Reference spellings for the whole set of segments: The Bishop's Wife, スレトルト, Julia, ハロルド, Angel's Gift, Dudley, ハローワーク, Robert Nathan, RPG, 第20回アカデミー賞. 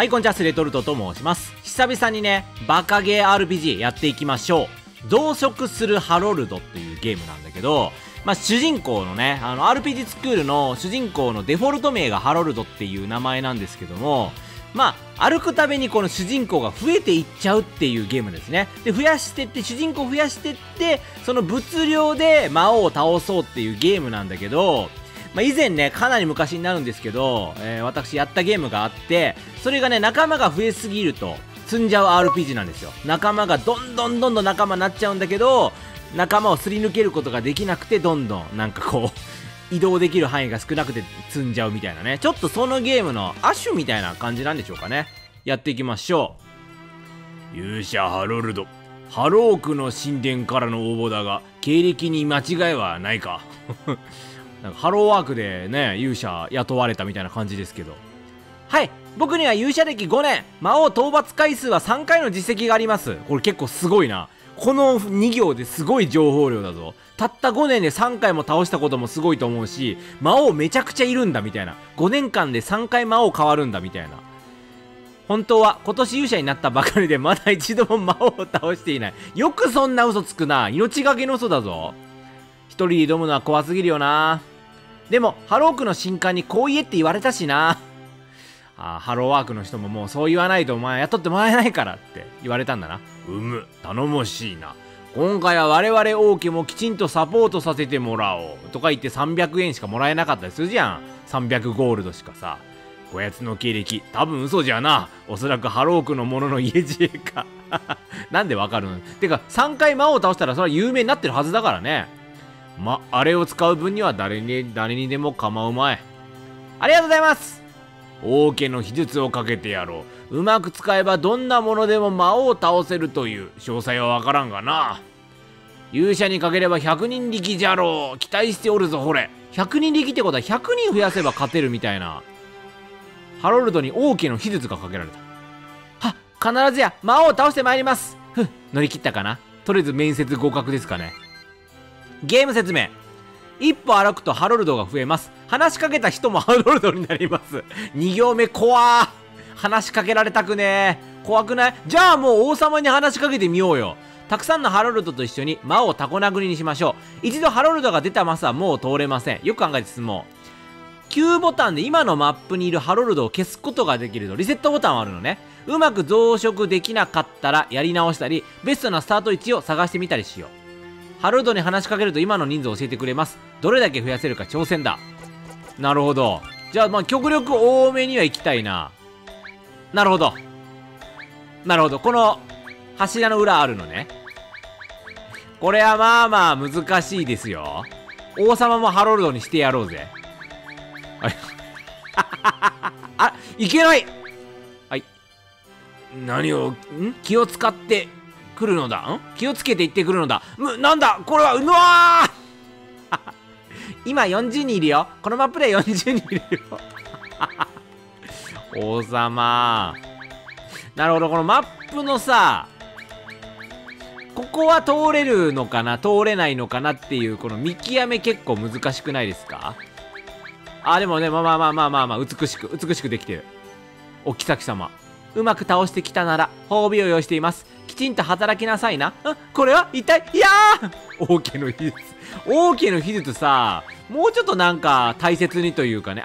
はい、こんにちは、スレトルトと申します。久々にね、バカゲー RPG やっていきましょう。同色するハロルドっていうゲームなんだけど、まあ、主人公のね、RPG スクールの主人公のデフォルト名がハロルドっていう名前なんですけども、まあ、歩くたびにこの主人公が増えていっちゃうっていうゲームですね。で、増やしてって、主人公増やしてって、その物量で魔王を倒そうっていうゲームなんだけど、まあ、以前ね、かなり昔になるんですけど、私やったゲームがあって、それがね、仲間が増えすぎると、積んじゃう RPG なんですよ。仲間がどんどん仲間になっちゃうんだけど、仲間をすり抜けることができなくて、どんどん、なんかこう、移動できる範囲が少なくて積んじゃうみたいなね。ちょっとそのゲームの亜種みたいな感じなんでしょうかね。やっていきましょう。勇者ハロルド。ハロークの神殿からの応募だが、経歴に間違いはないか。なんかハローワークでね、勇者雇われたみたいな感じですけど。はい。僕には勇者歴5年、魔王討伐回数は3回の実績があります。これ結構すごいな。この2行ですごい情報量だぞ。たった5年で3回も倒したこともすごいと思うし、魔王めちゃくちゃいるんだみたいな。5年間で3回魔王変わるんだみたいな。本当は今年勇者になったばかりでまだ一度も魔王を倒していない。よくそんな嘘つくな。命がけの嘘だぞ。一人で挑むのは怖すぎるよな。でも、ハロークの神官にこう言えって言われたしな。ハローワークの人ももうそう言わないとお前雇ってもらえないからって言われたんだな。うむ、頼もしいな。今回は我々王家もきちんとサポートさせてもらおう。とか言って300円しかもらえなかったりするじゃん。300ゴールドしかさ。こやつの経歴、多分嘘じゃな。おそらくハロークの者の家知恵か。なんでわかるの？てか、3回魔王を倒したらそれは有名になってるはずだからね。ま、あれを使う分には誰にでも構うまい。ありがとうございます。王家の秘術をかけてやろう。うまく使えばどんなものでも魔王を倒せるという。詳細はわからんがな。勇者にかければ100人力じゃろう。期待しておるぞ。ほれ、100人力ってことは100人増やせば勝てるみたいな。ハロルドに王家の秘術がかけられた。はっ、必ずや魔王を倒してまいります。ふっ、乗り切ったかな。とりあえず面接合格ですかね。ゲーム説明。一歩歩くとハロルドが増えます。話しかけた人もハロルドになります。2行目怖ー。話しかけられたくねー。怖くない？じゃあもう王様に話しかけてみようよ。たくさんのハロルドと一緒に魔王をタコ殴りにしましょう。一度ハロルドが出たマスはもう通れません。よく考えて進もう。Q ボタンで今のマップにいるハロルドを消すことができるとリセットボタンはあるのね。うまく増殖できなかったらやり直したり、ベストなスタート位置を探してみたりしよう。ハロルドに話しかけると今の人数を教えてくれます。どれだけ増やせるか挑戦だ。なるほど。じゃあ、まあ、極力多めには行きたいな。なるほど。なるほど。この柱の裏あるのね。これはまあまあ難しいですよ。王様もハロルドにしてやろうぜ。あれあ、いけない。はい。何を、気を使って。来るのだ。気をつけて行ってくるのだ。なんだこれは。うわー今40人いるよ。このマップでは40人いるよ。王様。なるほど、このマップのさ、ここは通れるのかな、通れないのかなっていう、この見極め結構難しくないですか？でもね、まあ、美しくできてる。お妃様。うまく倒してきたなら、褒美を用意しています。きちんと働きなさいな。これは一体、いやー王家の秘術。王家の秘術さ、もうちょっとなんか大切にというかね、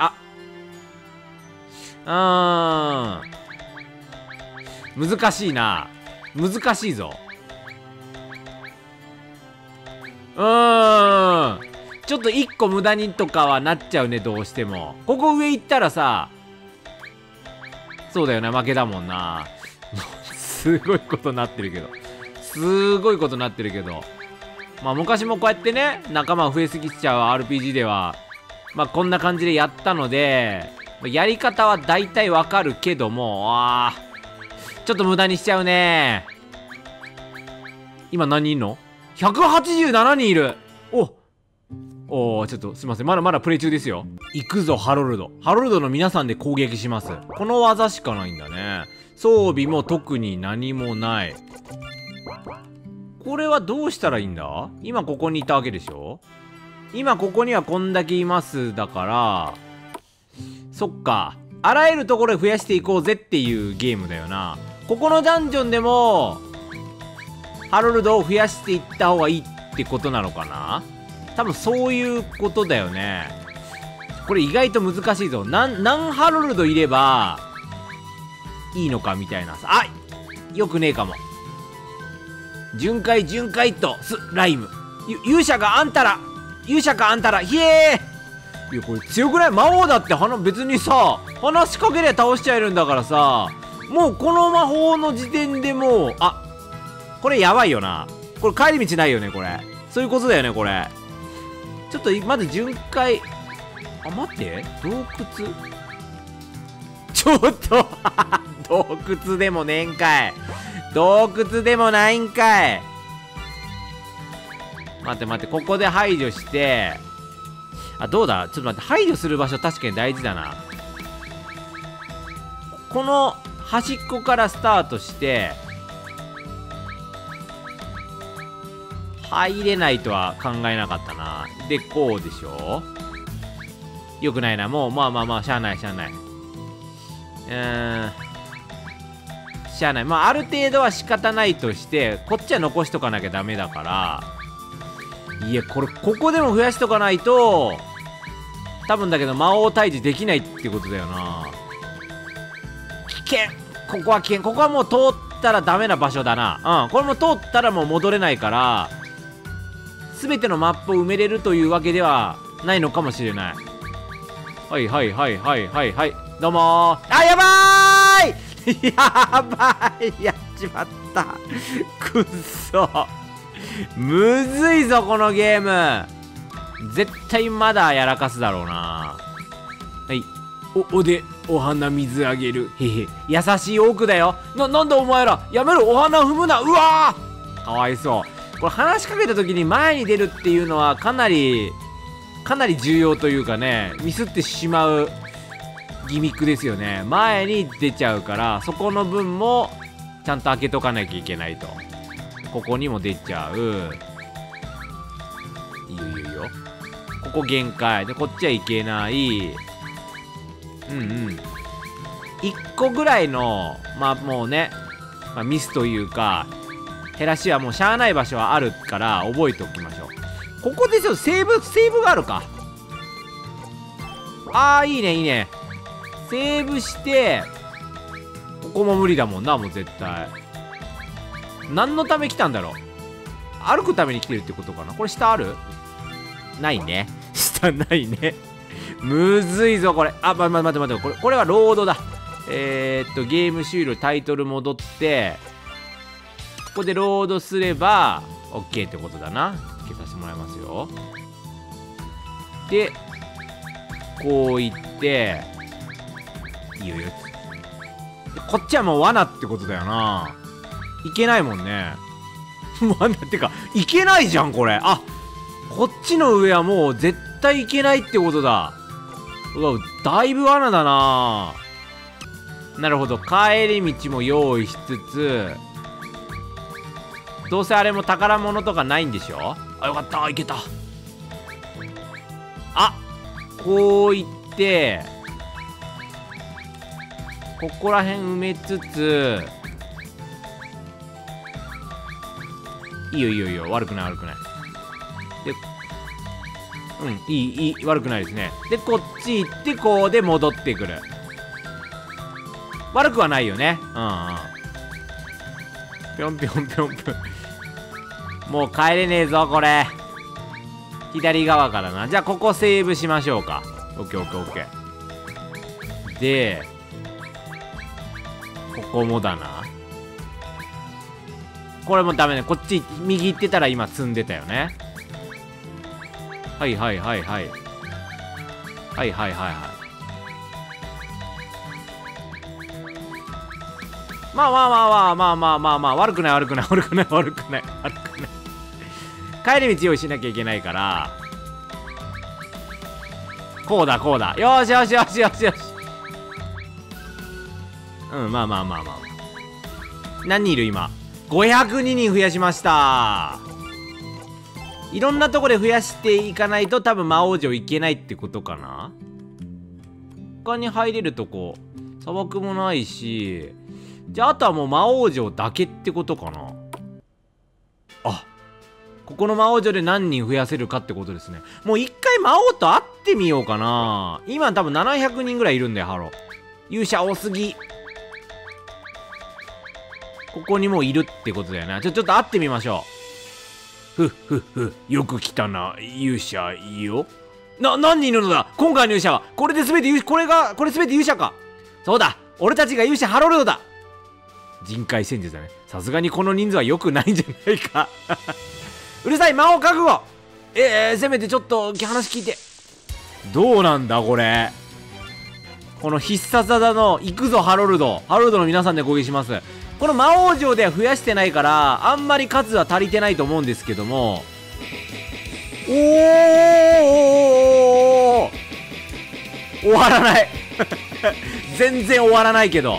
難しいな。難しいぞ。ちょっと一個無駄にとかはなっちゃうね、どうしても。ここ上行ったらさ、そうだよね、負けだもんな。すごいことになってるけど。まあ昔もこうやってね、仲間増えすぎちゃう RPG では、まあこんな感じでやったので、やり方は大体わかるけども、ちょっと無駄にしちゃうね。今何人いんの ?187 人いる。ちょっとすいません。まだプレイ中ですよ。行くぞ、ハロルド。ハロルドの皆さんで攻撃します。この技しかないんだね。装備も特に何もない。これはどうしたらいいんだ？今ここにいたわけでしょ？今ここにはこんだけいます。だから、そっか。あらゆるところで増やしていこうぜっていうゲームだよな。ここのダンジョンでもハロルドを増やしていった方がいいってことなのかな。多分そういうことだよね。これ意外と難しいぞ。何ハロルドいればいいのかみたいなさ。あっ、よくねえかも。巡回巡回とスライム、勇者があんたら、勇者かあんたら、ひえー。いやこれ強くない？魔王だって別にさ話しかけりゃ倒しちゃえるんだからさ、もうこの魔法の時点でもう、あ、これやばいよな。これ帰り道ないよね。これそういうことだよね。これちょっとまず巡回、あ、待って、洞窟、ちょっと洞窟でもねえんかい、洞窟でもないんかい。待って待って、ここで排除して、あ、どうだ、ちょっと待って、排除する場所確かに大事だな。この端っこからスタートして入れないとは考えなかったな。でこうでしょ、よくないな。もうまあまあまあしゃあないしゃあない、しゃあない。まあある程度は仕方ないとして、こっちは残しとかなきゃダメだから。いやこれここでも増やしとかないと多分だけど魔王退治できないってことだよな。危険、ここは危険。ここはもう通ったらダメな場所だな。うん、これも通ったらもう戻れないから全てのマップを埋めれるというわけではないのかもしれない。はいはいはいはいはいはい、どうもー。あ、やばーいやばい、やっちまった。くっそむずいぞこのゲーム。絶対まだやらかすだろうな。はい、おでお花水あげる、へへ、優しい奥だよ。なんだお前ら、やめろ、お花踏むな。うわー、かわいそう。これ話しかけた時に前に出るっていうのはかなり重要というかね、ミスってしまうギミックですよね。前に出ちゃうから、そこの分もちゃんと開けとかなきゃいけないと。ここにも出ちゃう。いいよいいよ。ここ限界で、こっちはいけない。うんうん、1個ぐらいのまあもうね、まあ、ミスというか減らしはもうしゃあない場所はあるから覚えておきましょう。ここでちょっとセーブがあるか。あー、いいねいいね。セーブして、ここも無理だもんな。もう絶対何のため来たんだろう。歩くために来てるってことかな。これ下ある？ないね下ないねむずいぞこれ。あ、待って待って、これはロードだ。ゲーム終了、タイトル戻って、ここでロードすれば OK ってことだな。つけさせてもらいますよ。でこういって、いいよいいよ。こっちはもう罠ってことだよな。いけないもんね罠ってかいけないじゃんこれ。あ、こっちの上はもう絶対いけないってことだ。うわ、だいぶ罠だな。なるほど、帰り道も用意しつつ、どうせあれも宝物とかないんでしょ。あ、よかった、いけた。あ、こういってここら辺埋めつつ、いいよいいよいいよ、悪くない悪くない。で、うん、いい悪くないですね。でこっち行ってこうで戻ってくる、悪くはないよね。うんうん、ぴょんぴょんぴょんぴょん。もう帰れねえぞこれ。左側からな。じゃあここセーブしましょうか。 OKOKOK でここもだな。これもダメね。こっち右行ってたら今積んでたよね。はいはいはいはいはいはいはいはい、まあまあまあまあまあまあまあ、悪くない悪くない悪くない悪くない悪くない。帰り道用意しなきゃいけないから、こうだこうだ、よしよしよしよしよし。うん、まあまあまあまあ、何人いる今。502人増やしました。いろんなとこで増やしていかないと多分魔王城いけないってことかな。他に入れるとこ砂漠もないし、じゃああとはもう魔王城だけってことかな。あ、ここの魔王城で何人増やせるかってことですね。もう一回魔王と会ってみようかな。今多分700人ぐらいいるんだよ、ハロー。勇者多すぎ。ここにもういるってことだよね。ちょっと会ってみましょう。ふっ、よく来たな、勇者いいよ。何人いるのだ今回の勇者は。これ全て勇者か。そうだ、俺たちが勇者ハロルドだ。人海戦術だね。さすがにこの人数は良くないんじゃないか。うるさい、魔王覚悟。せめてちょっと話聞いて。どうなんだこれ。この必殺技の、行くぞハロルド。ハロルドの皆さんで攻撃します。この魔王城では増やしてないから、あんまり数は足りてないと思うんですけども。おー！終わらない。全然終わらないけど。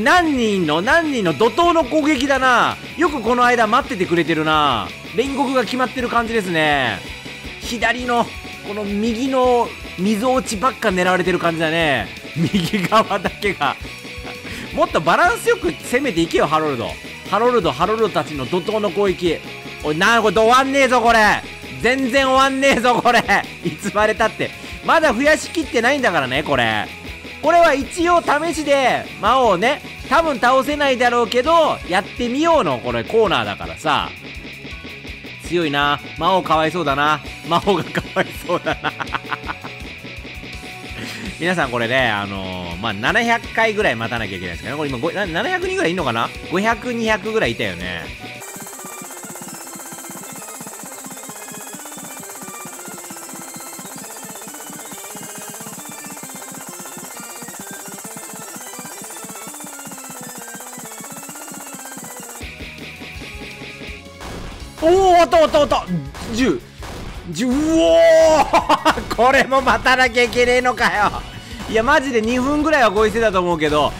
何人の怒涛の攻撃だな。よくこの間待っててくれてるな。煉獄が決まってる感じですね。左の、この右の溝落ちばっか狙われてる感じだね。右側だけが。もっとバランスよく攻めていけよ、ハロルド。ハロルドたちの怒涛の攻撃。おい、これ終わんねえぞ、これ。全然終わんねえぞ、これ。いつまでたって。まだ増やしきってないんだからね、これ。これは一応試しで、魔王ね、多分倒せないだろうけど、やってみようの、これコーナーだからさ。強いな。魔王かわいそうだな。魔王がかわいそうだな。皆さんこれね、700回ぐらい待たなきゃいけないですからね。これ今、700人ぐらいいんのかな ?500、200ぐらいいたよね。おっと 10、うおーこれも待たなきゃいけねえのかよ。いやマジで2分ぐらいはご一緒だと思うけど、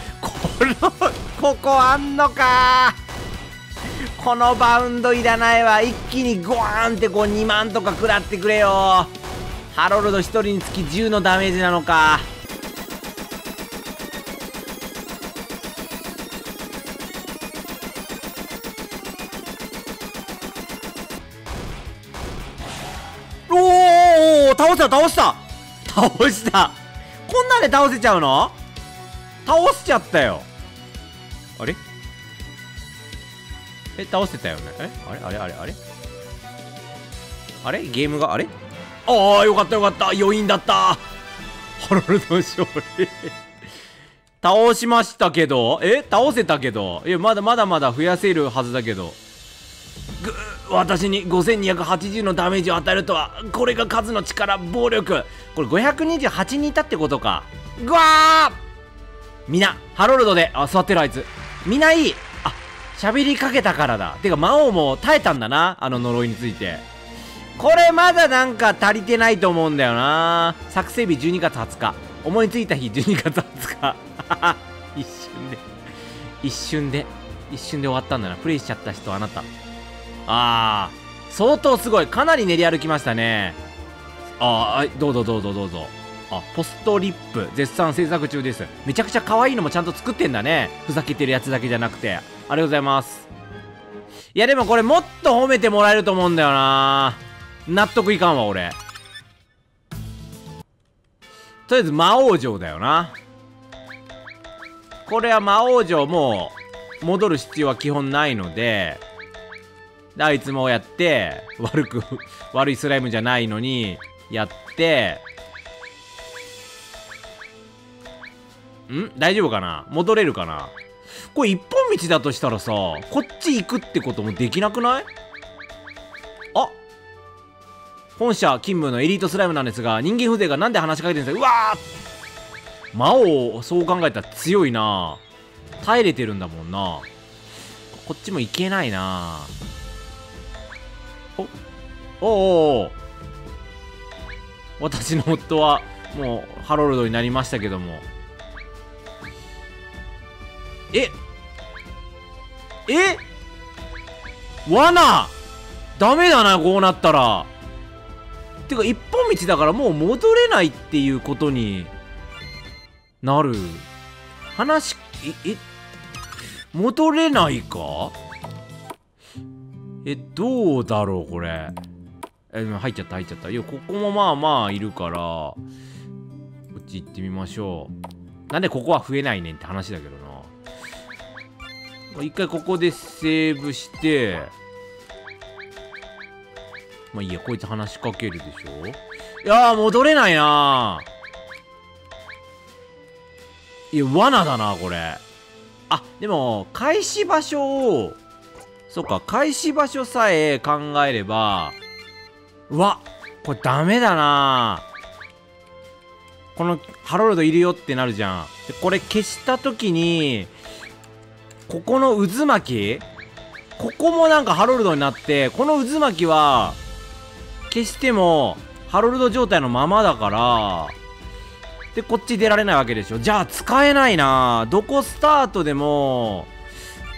ここあんのか。このバウンドいらないわ。一気にゴーンってこう2万とか食らってくれよ。ハロルド1人につき10のダメージなのか。倒した。こんなんで倒せちゃうの？倒しちゃったよ。あれ？倒せたよね。あれゲームがあれ？ああ、よかった。余韻だった。ハロルド勝利。倒しましたけど、倒せたけど、いや、まだ増やせるはずだけど。私に5280のダメージを与えるとは。これが数の力、暴力。これ528人いたってことか。ぐわー、みなハロルドで、あ、座ってるあいつみないい。あ、喋りかけたからだ。てか魔王も耐えたんだな、あの呪いについて。これまだなんか足りてないと思うんだよな。作成日12月20日思いついた日12月20日一瞬で終わったんだな。プレイしちゃった人、あなた。ああ、相当すごい。かなり練り歩きましたね。ああ、どうぞ。あ、ポストリップ絶賛制作中です。めちゃくちゃ可愛いのもちゃんと作ってんだね。ふざけてるやつだけじゃなくて。ありがとうございます。いやでもこれもっと褒めてもらえると思うんだよな。納得いかんわ俺。とりあえず魔王城だよな。これは魔王城もう戻る必要は基本ないので、あいつもやって、悪いスライムじゃないのにやって、大丈夫かな、戻れるかな。これ一本道だとしたらさ、こっち行くってこともできなくない？あ、本社勤務のエリートスライムなんですが、人間風情がなんで話しかけてるんですか。うわー、魔王そう考えたら強いな。耐えれてるんだもんな。こっちも行けないな。おお、私の夫はもうハロルドになりましたけども。罠ダメだな、こうなったら。てか一本道だからもう戻れないっていうことになる話。戻れないか。どうだろうこれ。入っちゃった入っちゃった。いや、ここもまあまあいるから、こっち行ってみましょう。なんでここは増えないねんって話だけどな。一回ここでセーブして、まあいいや、こいつ話しかけるでしょ。いやー、戻れないなー。いや、罠だな、これ。あ、でも、開始場所を、そっか、開始場所さえ考えれば、うわ、これダメだな。このハロルドいるよってなるじゃん。でこれ消した時にここの渦巻き、ここもなんかハロルドになって、この渦巻きは消してもハロルド状態のままだから、でこっち出られないわけでしょ。じゃあ使えないな。どこスタートでも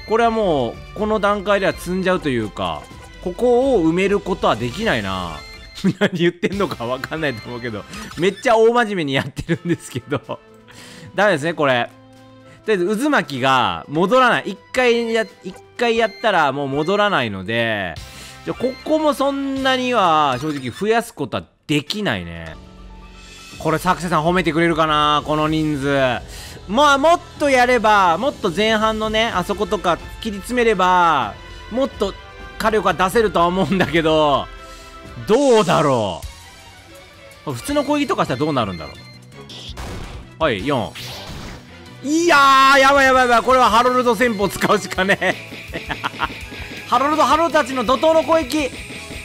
これはもうこの段階では積んじゃうというか、ここを埋めることはできないな。何言ってんのかわかんないと思うけど、めっちゃ大真面目にやってるんですけど。ダメですね、これ。とりあえず渦巻きが戻らない。一回やったらもう戻らないので、じゃここもそんなには正直増やすことはできないね。これ作者さん褒めてくれるかな、この人数。まあもっとやれば、もっと前半のね、あそことか切り詰めれば、もっと火力は出せるとは思うんだけど、どうだろう。普通の攻撃とかしたらどうなるんだろう。はい、4。いやー、やばいやばいやばい。これはハロルド戦法使うしかねえ。ハロルドたちの怒涛の攻撃。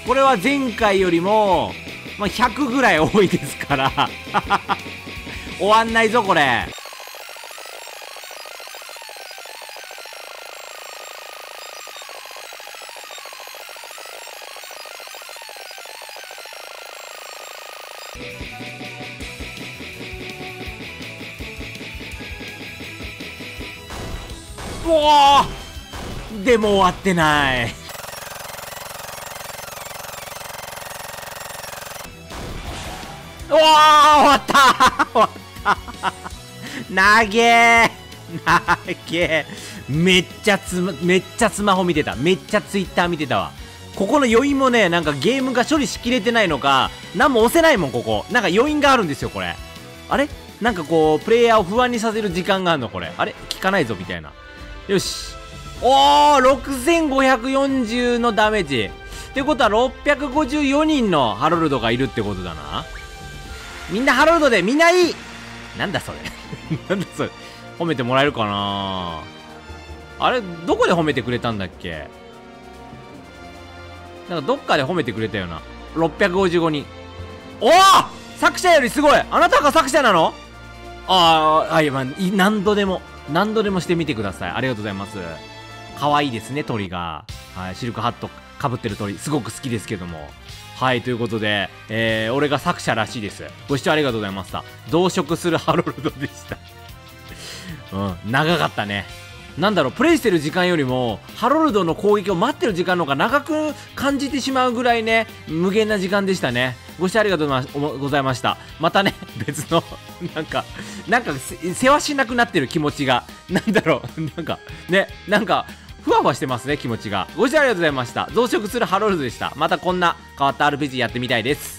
これは前回よりも、まあ、100ぐらい多いですから。終わんないぞ、これ。おお、でも終わってない。おお、終わったー、終わったー。投げー、投げー。めっちゃスマホ見てた。めっちゃツイッター見てたわ。ここの余韻もね、なんかゲームが処理しきれてないのか、何も押せないもん、ここ。なんか余韻があるんですよ、これ。あれなんかこう、プレイヤーを不安にさせる時間があるの、これ。あれ効かないぞ、みたいな。よし。おー、6540のダメージ。ってことは、654人のハロルドがいるってことだな。みんなハロルドで、みんないい。なんだそれ。なんだそれ。褒めてもらえるかな。あれ、どこで褒めてくれたんだっけ。なんかどっかで褒めてくれたよな。655人。おお、作者よりすごい。あなたが作者なの。ああ、はい、まあ、何度でもしてみてください。ありがとうございます。可愛いですね、鳥が。はい、シルクハットかぶってる鳥、すごく好きですけども。はい、ということで、俺が作者らしいです。ご視聴ありがとうございました。増殖するハロルドでした。うん、長かったね。なんだろう、プレイしてる時間よりもハロルドの攻撃を待ってる時間の方が長く感じてしまうぐらいね、無限な時間でしたね。ご視聴ありがとうございました。またね、別のなんかせわしなくなってる気持ちが、なんだろう、なんかね、なんかふわふわしてますね、気持ちが。ご視聴ありがとうございました。増殖するハロルドでした。またこんな変わった RPG やってみたいです。